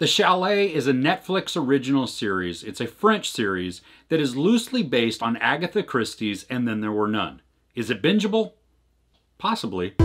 The Chalet is a Netflix original series. It's a French series that is loosely based on Agatha Christie's And Then There Were None. Is it bingeable? Possibly.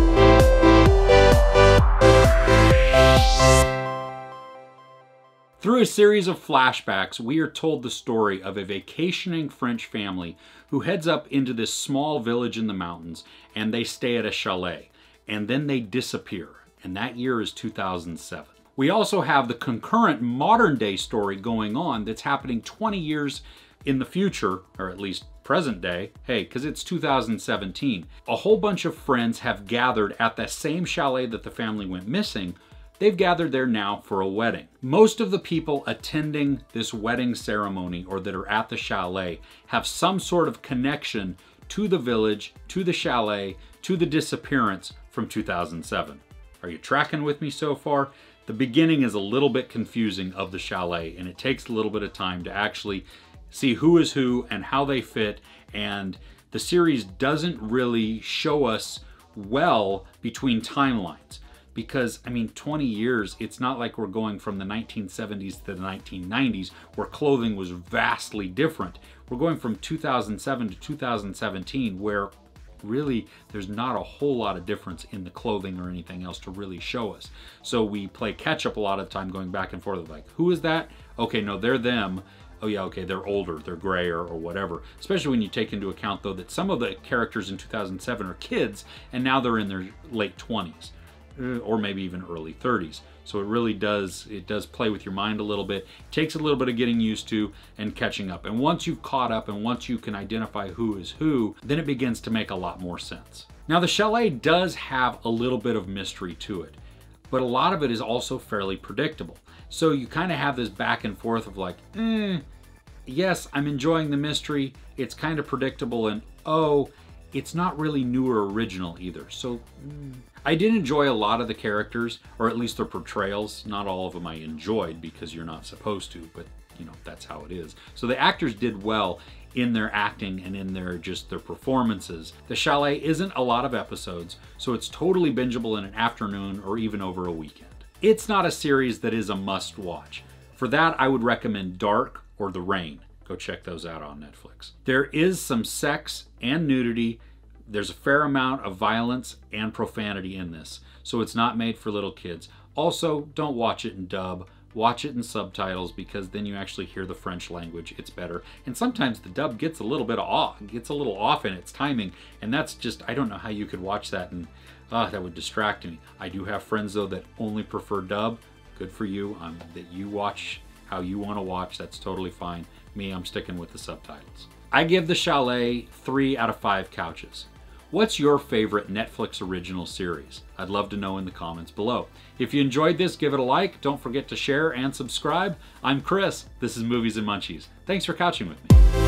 Through a series of flashbacks, we are told the story of a vacationing French family who heads up into this small village in the mountains, and they stay at a chalet, and then they disappear. And that year is 2007. We also have the concurrent modern day story going on that's happening 20 years in the future, or at least present day. Hey, because it's 2017. A whole bunch of friends have gathered at that same chalet that the family went missing. They've gathered there now for a wedding. Most of the people attending this wedding ceremony or that are at the chalet have some sort of connection to the village, to the chalet, to the disappearance from 2007. Are you tracking with me so far? The beginning is a little bit confusing of the chalet, and it takes a little bit of time to actually see who is who and how they fit, and the series doesn't really show us well between timelines because, I mean, 20 years, it's not like we're going from the 1970s to the 1990s where clothing was vastly different. We're going from 2007 to 2017 where really, there's not a whole lot of difference in the clothing or anything else to really show us. So we play catch up a lot of the time going back and forth like, who is that? Okay, no, they're them. Oh yeah, okay, they're older, they're grayer or whatever. Especially when you take into account though that some of the characters in 2007 are kids and now they're in their late 20s or maybe even early 30s. So it really does, it does play with your mind a little bit. It takes a little bit of getting used to and catching up. And once you've caught up and once you can identify who is who, then it begins to make a lot more sense. Now the chalet does have a little bit of mystery to it, but a lot of it is also fairly predictable. So you kind of have this back and forth of like, yes, I'm enjoying the mystery. It's kind of predictable and oh, it's not really new or original either. So I did enjoy a lot of the characters, or at least their portrayals. Not all of them I enjoyed because you're not supposed to, but you know, that's how it is. So the actors did well in their acting and in their just their performances. The Chalet isn't a lot of episodes, so it's totally bingeable in an afternoon or even over a weekend. It's not a series that is a must watch. For that, I would recommend Dark or The Rain. Go check those out on Netflix. There is some sex and nudity. There's a fair amount of violence and profanity in this, so it's not made for little kids. Also, don't watch it in dub. Watch it in subtitles because then you actually hear the French language. It's better. And sometimes the dub gets a little bit off, gets a little off in its timing, and that's just, I don't know how you could watch that and that would distract me. I do have friends though that only prefer dub. Good for you. That you watch how you want to watch. That's totally fine. Me, I'm sticking with the subtitles. I give The Chalet 3 out of 5 couches. What's your favorite Netflix original series? I'd love to know in the comments below. If you enjoyed this, give it a like. Don't forget to share and subscribe. I'm Chris. This is Movies and Munchies. Thanks for couching with me.